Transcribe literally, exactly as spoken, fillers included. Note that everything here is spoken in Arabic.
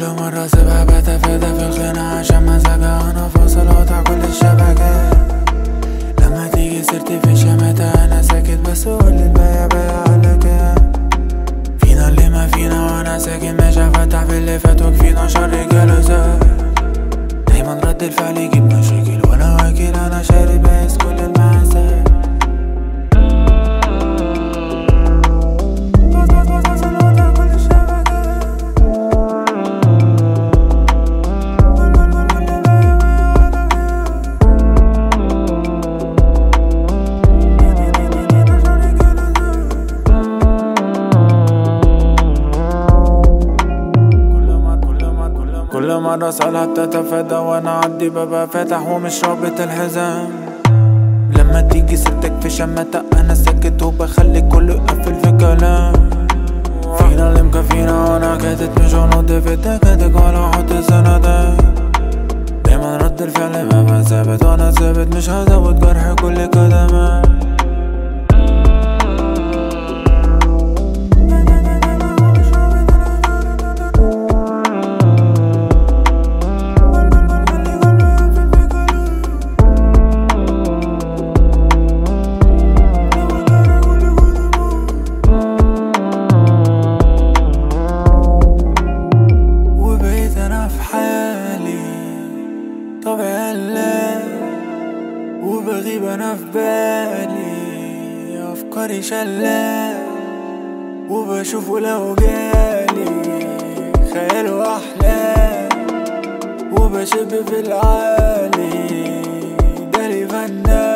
كل مرة سيبها بتفادى في الخناقة عشان مزاجها أنا فاصل قاطع كل الشبكات. لما تيجي سيرتي في شماتها أنا ساكت بس قول البايع بايع على كام. فينا اللي ما فينا وأنا ساكن مش هفتح في اللي فات وكفينا شر جلوسات. دايما رد الفعل يجيب مشاكل وأنا واكل أنا شاري بايس كل المعسات. كل مرة سألها بتتفادى وانا عندي بابا فاتح ومش رابط الحزام. لما تيجي سيرتك في شمتها انا ساكت وبخلي كله يقفل في كلام. فينا اللي مكفينا وانا كاتت مش هنضيف التكاتك ولا احط السندات. دايما رد الفعل ببقى ثابت وانا ثابت مش هزود جرح كل كلامك. طبعا لا وبغيب انا في بالي افكاري شلة وبشوفه لو جالي خيال واحلام وبشب في العالي داري فنان.